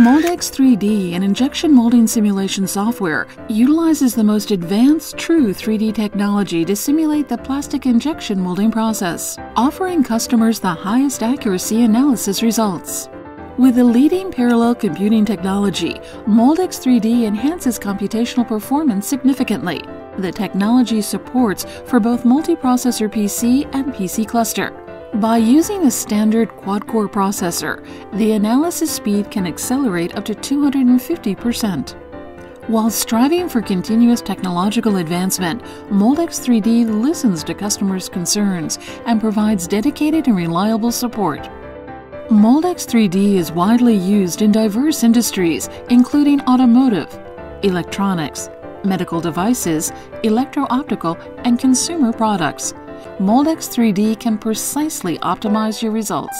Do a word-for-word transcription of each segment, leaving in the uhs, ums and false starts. Moldex three D, an injection molding simulation software, utilizes the most advanced true three D technology to simulate the plastic injection molding process, offering customers the highest accuracy analysis results. With the leading parallel computing technology, Moldex three D enhances computational performance significantly. The technology supports for both multiprocessor P C and P C cluster. By using a standard quad-core processor, the analysis speed can accelerate up to two hundred fifty percent. While striving for continuous technological advancement, Moldex three D listens to customers' concerns and provides dedicated and reliable support. Moldex three D is widely used in diverse industries, including automotive, electronics, medical devices, electro-optical, and consumer products. Moldex three D can precisely optimize your results.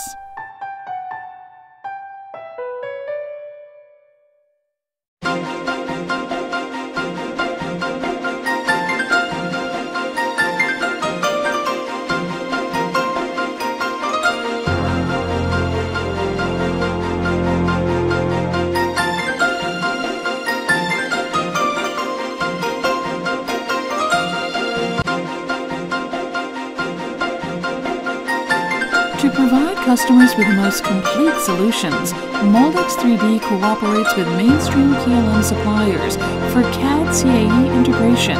To provide customers with the most complete solutions, Moldex three D cooperates with mainstream K L M suppliers for C A D C A E integration,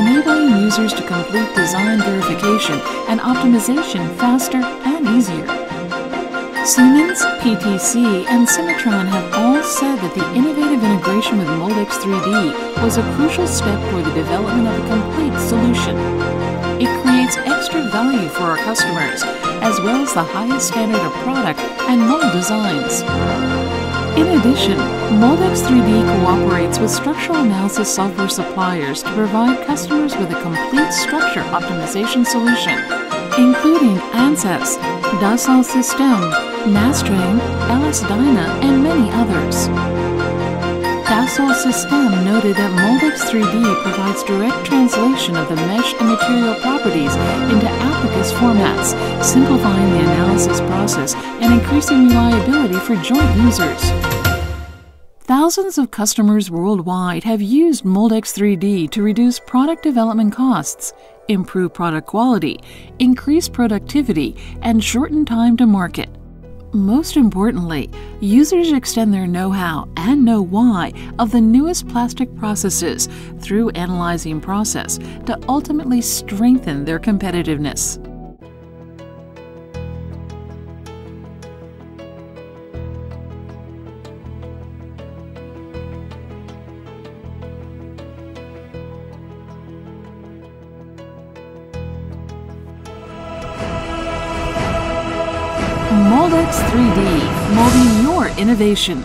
enabling users to complete design verification and optimization faster and easier. Siemens, P T C, and Cimetron have all said that the innovative integration with Moldex three D was a crucial step for the development of a complete solution. It creates extra value for our customers, as well as the highest standard of product and mold designs. In addition, Moldex three D cooperates with structural analysis software suppliers to provide customers with a complete structure optimization solution, including Ansys, Dassault Systèmes, Nastran, L S Dyna, and many others. Dassault Systèmes noted that Moldex three D provides direct translation of the mesh and material properties into Abaqus formats, simplifying the analysis process and increasing reliability for joint users. Thousands of customers worldwide have used Moldex three D to reduce product development costs, improve product quality, increase productivity, and shorten time to market. Most importantly, users extend their know-how and know-why of the newest plastic processes through analyzing process to ultimately strengthen their competitiveness. Moldex three D, molding your innovation.